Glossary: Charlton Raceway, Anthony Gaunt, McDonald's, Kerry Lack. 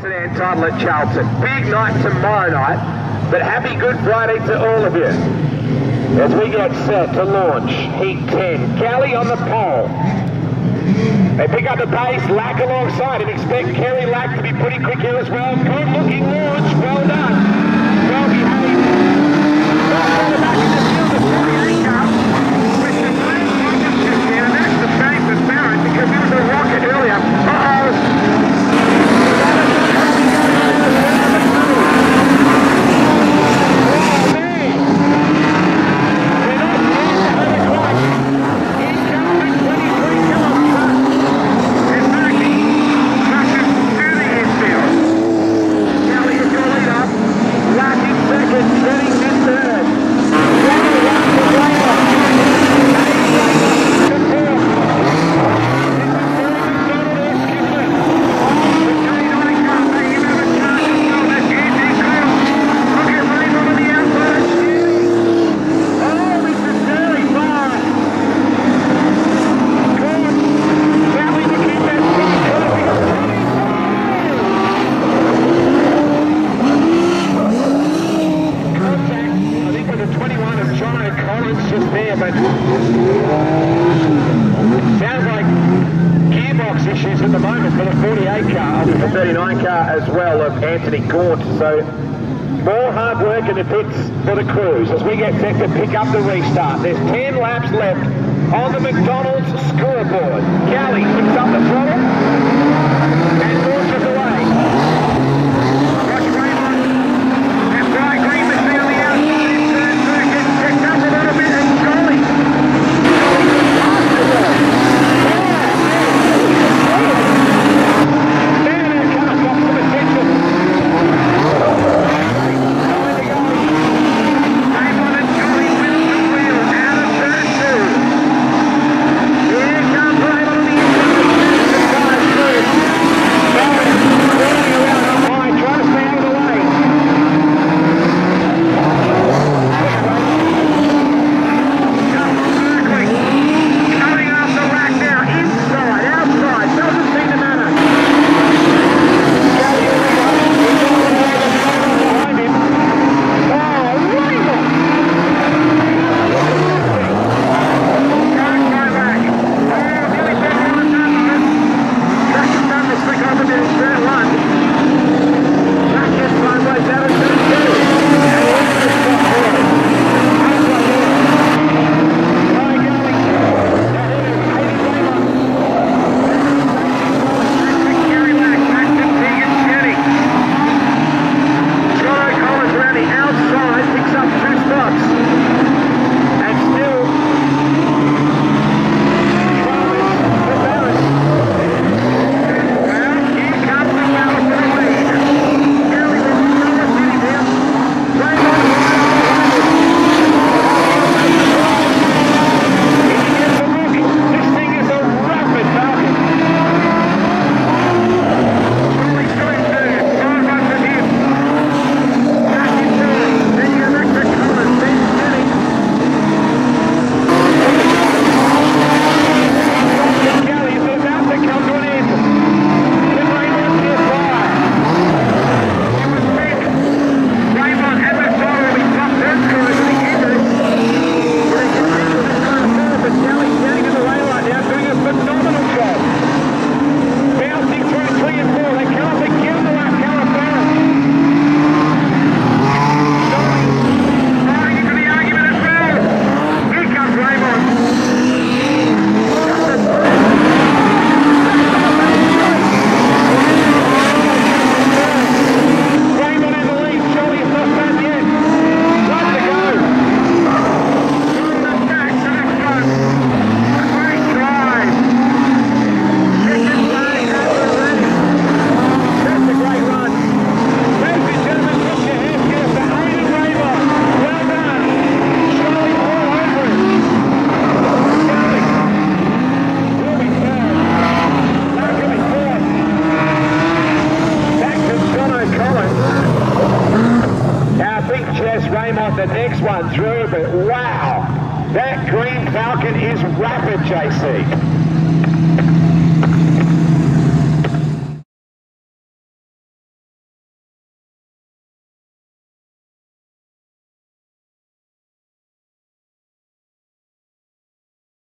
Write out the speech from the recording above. Today in title at Charlton. Big night tomorrow night, but happy Good Friday to all of you as we get set to launch Heat 10. Kelly on the pole. They pick up the pace, Lack alongside, and expect Kerry Lack to be pretty quick here as well. Good looking launch, well done. Well behaved. Not further back in the field of Kerry Lack with the main championship here, and that's the same for Barrett because he was a rocket earlier. Issues at the moment for the 48 car and the 39 car as well of Anthony Gaunt, so more hard work in the pits for the crews as we get set to pick up the restart. There's 10 laps left on the McDonald's scoreboard. Cowley picks up the throttle and launches away. The next one through, but wow, that green Falcon is rapid, JC.